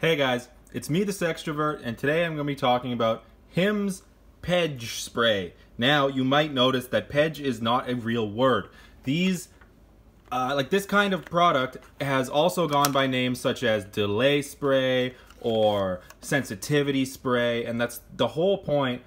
Hey guys, it's me, the Sextrovert, and today I'm going to be talking about HIMS PEJ spray. Now, you might notice that PEJ is not a real word. These, like this kind of product has also gone by names such as delay spray or sensitivity spray, and that's the whole point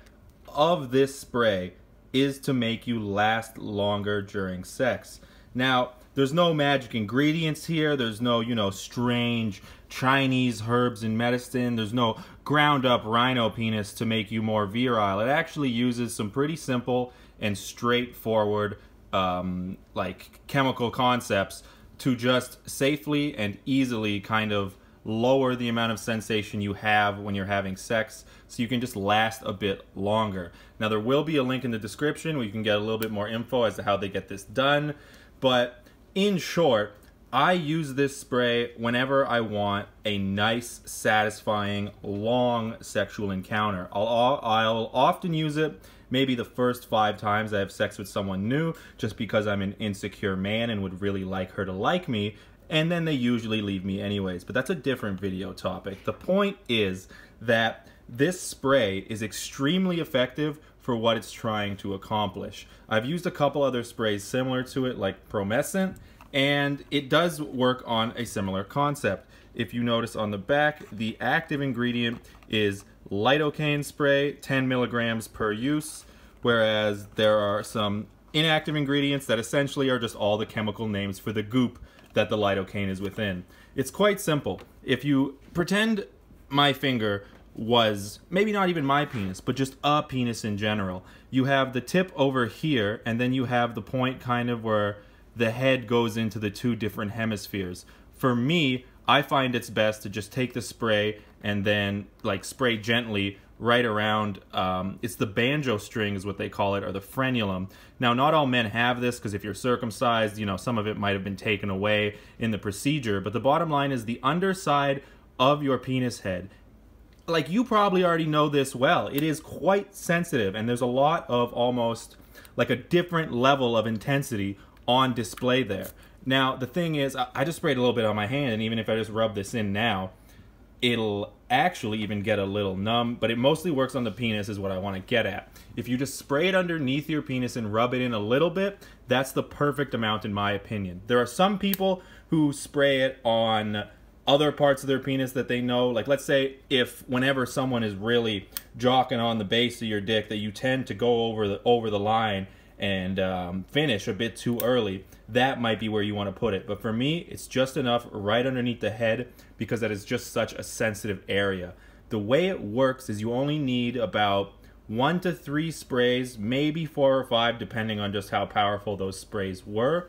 of this spray is to make you last longer during sex. Now, there's no magic ingredients here. There's no, strange Chinese herbs and medicine. There's no ground up rhino penis to make you more virile. It actually uses some pretty simple and straightforward like chemical concepts to just safely and easily kind of lower the amount of sensation you have when you're having sex so you can just last a bit longer. Now, there will be a link in the description where you can get a little bit more info as to how they get this done, but in short, I use this spray whenever I want a nice, satisfying, long sexual encounter. I'll often use it maybe the first 5 times I have sex with someone new just because I'm an insecure man and would really like her to like me, and then they usually leave me anyways. But that's a different video topic. The point is that this spray is extremely effective for what it's trying to accomplish. I've used a couple other sprays similar to it, like Promescent, and it does work on a similar concept. If you notice on the back, the active ingredient is lidocaine spray, 10 milligrams per use, whereas there are some inactive ingredients that essentially are just all the chemical names for the goop that the lidocaine is within. It's quite simple. If you pretend my finger was maybe not even my penis, but just a penis in general. You have the tip over here, and then you have the point kind of where the head goes into the 2 different hemispheres. For me, I find it's best to just take the spray and then like spray gently right around, it's the banjo string is what they call it, or the frenulum. Now, not all men have this because if you're circumcised, some of it might have been taken away in the procedure, but the bottom line is the underside of your penis head. Like, you probably already know this well. It is quite sensitive, and there's a lot of almost like a different level of intensity on display there. Now, the thing is, I just sprayed a little bit on my hand, and even if I just rub this in now, it'll actually even get a little numb, but it mostly works on the penis is what I want to get at. If you just spray it underneath your penis and rub it in a little bit, that's the perfect amount in my opinion. There are some people who spray it on other parts of their penis that they know, like let's say if whenever someone is really jocking on the base of your dick that you tend to go over the line and finish a bit too early, that might be where you want to put it. But for me, it's just enough right underneath the head because that is just such a sensitive area. The way it works is you only need about 1 to 3 sprays, maybe 4 or 5 depending on just how powerful those sprays were.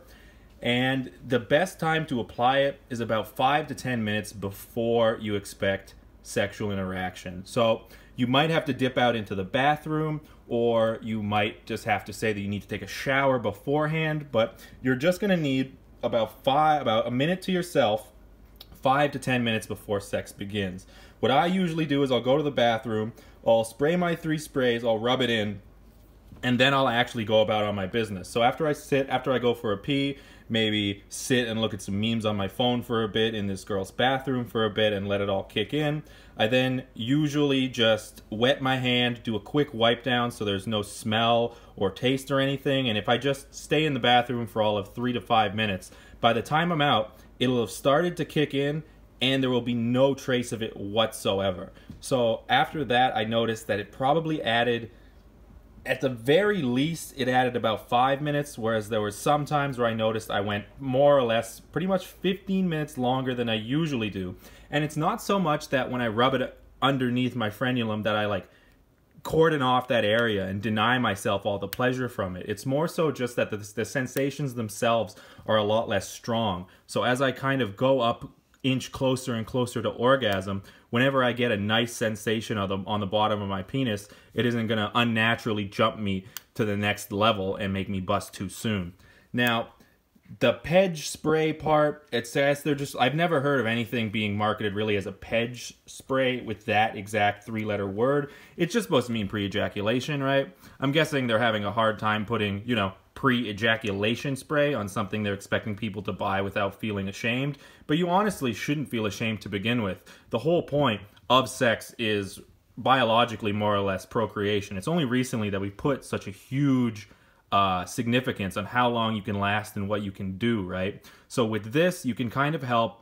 And the best time to apply it is about 5 to 10 minutes before you expect sexual interaction. So you might have to dip out into the bathroom, or you might just have to say that you need to take a shower beforehand, but you're just gonna need about a minute to yourself, 5 to 10 minutes before sex begins. What I usually do is I'll go to the bathroom, I'll spray my 3 sprays, I'll rub it in, and then I'll actually go about on my business. So after I go for a pee, maybe sit and look at some memes on my phone for a bit in this girl's bathroom for a bit and let it all kick in. I then usually just wet my hand, do a quick wipe down so there's no smell or taste or anything. And if I just stay in the bathroom for all of 3 to 5 minutes, by the time I'm out, it'll have started to kick in and there will be no trace of it whatsoever. So after that, I noticed that it probably added, at the very least, it added about 5 minutes, whereas there were some times where I noticed I went more or less pretty much 15 minutes longer than I usually do. And it's not so much that when I rub it underneath my frenulum that I like cordon off that area and deny myself all the pleasure from it. It's more so just that the sensations themselves are a lot less strong. So as I kind of go up inch closer and closer to orgasm, whenever I get a nice sensation on the bottom of my penis, it isn't gonna unnaturally jump me to the next level and make me bust too soon. Now, the PEJ spray part, it says they're just, I've never heard of anything being marketed really as a PEJ spray with that exact 3-letter word. It's just supposed to mean pre-ejaculation, right? I'm guessing they're having a hard time putting, pre-ejaculation spray on something they're expecting people to buy without feeling ashamed, but you honestly shouldn't feel ashamed to begin with. The whole point of sex is biologically more or less procreation. It's only recently that we've put such a huge significance on how long you can last and what you can do, right? So with this, you can kind of help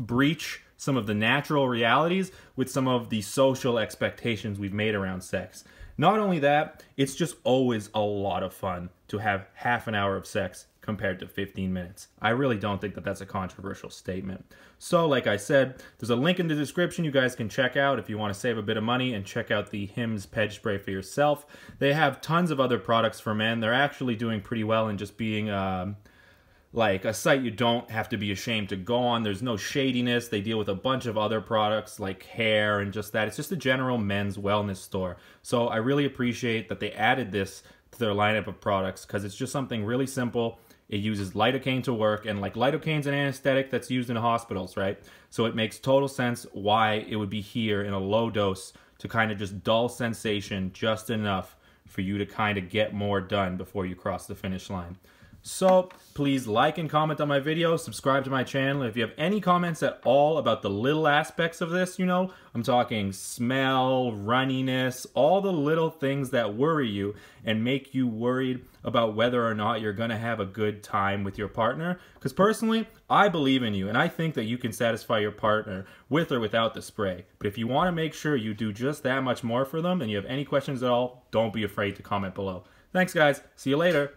breach some of the natural realities with some of the social expectations we've made around sex. Not only that, it's just always a lot of fun to have half an hour of sex compared to 15 minutes. I really don't think that that's a controversial statement. So like I said, there's a link in the description you guys can check out if you want to save a bit of money and check out the HIMS PEJ spray for yourself. They have tons of other products for men. They're actually doing pretty well in just being like a site you don't have to be ashamed to go on. There's no shadiness. They deal with a bunch of other products like hair and just that. It's just a general men's wellness store. So I really appreciate that they added this to their lineup of products because it's just something really simple. It uses lidocaine to work, and like lidocaine's an anesthetic that's used in hospitals, right? So it makes total sense why it would be here in a low dose to kind of just dull sensation just enough for you to kind of get more done before you cross the finish line. So please like and comment on my video, subscribe to my channel. If you have any comments at all about the little aspects of this, you know, I'm talking smell, runniness, all the little things that worry you and make you worried about whether or not you're gonna have a good time with your partner. Because personally, I believe in you and I think that you can satisfy your partner with or without the spray. But if you wanna make sure you do just that much more for them and you have any questions at all, don't be afraid to comment below. Thanks guys, see you later.